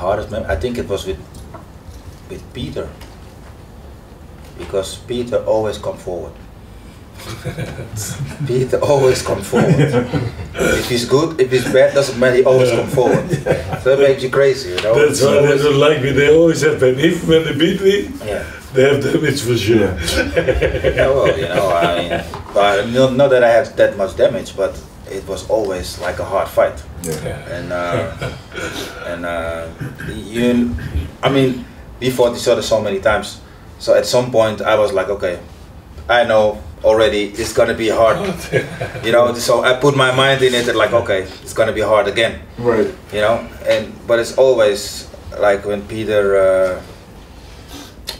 hardest memory, I think it was with Peter, because Peter always come forward. Peter always come forward. If he's good, if he's bad, doesn't matter, he always come forward. So that makes you crazy, you know. That's why they don't like me, they always have that. If when they beat me, they have damage for sure. Well, you know, I mean, not that I had that much damage, but it was always like a hard fight. And I mean, we fought each other so many times, so at some point I was like, okay, I know already it's gonna be hard, you know. So I put my mind in it and like, okay, it's gonna be hard again, right? You know, and but it's always like when Peter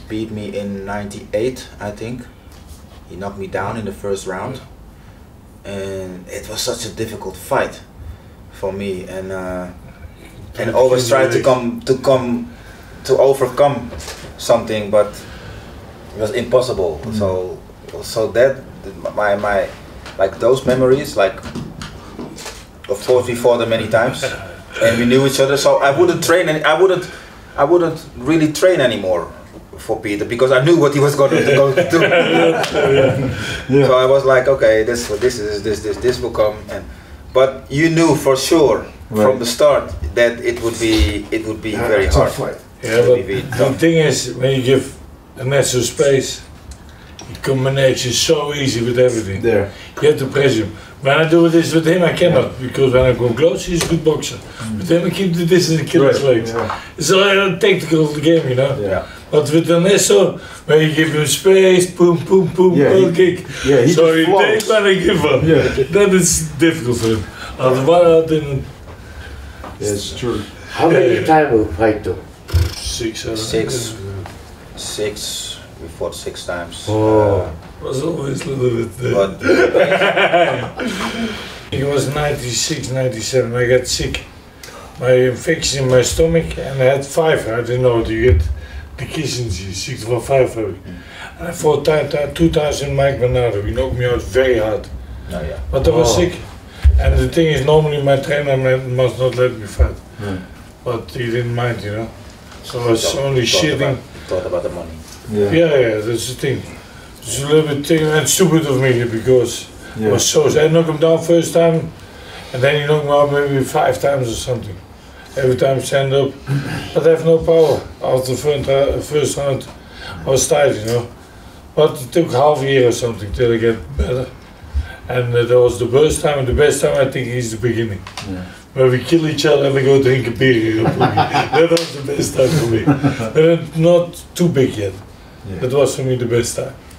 beat me in '98, I think he knocked me down in the first round, and it was such a difficult fight for me, and always try to overcome something, but it was impossible. So that my like those memories, like of course we fought them many times and we knew each other, so I wouldn't train and I wouldn't really train anymore for Peter because I knew what he was going to do. So I was like, okay, this will come, but you knew for sure from the start that it would be very hard. Yeah, but the thing is, when you give Ernesto space, the combination is so easy with everything. You have to press him. When I do this with him, I cannot, because when I go close, he's a good boxer. With him, I keep the distance and kill his legs. It's a tactical game, you know. But with Ernesto, when you give him space, boom, boom, boom, boom, kick. So he takes when I give up. That is difficult for him. Otherwise, I didn't. That's true. How many times we fight though? Six. We fought 6 times. It was always a little bit. But it was '96, '97. I got sick. My infection in my stomach, and I had fever. I didn't know what you get. The kitchen disease, 6 or 5. And I fought 2 times in Mike Bernardo. He knocked me out very hard. But I was sick. And the thing is, normally my trainer must not let me fight. But he didn't mind, you know. So I was only shitting. Thought about the money. Yeah, that's the thing. It's a little bit stupid of me because I was so sad. I knocked him down first time, and then he knocked me out maybe 5 times or something. Every time stand up, but I have no power. After the first round, I was tired, you know. But it took half a year or something till I get better. And that was the worst time, and the best time I think is the beginning. Where we kill each other and we go drink a beer. That was the best time for me. But not too big yet. That was for me the best time.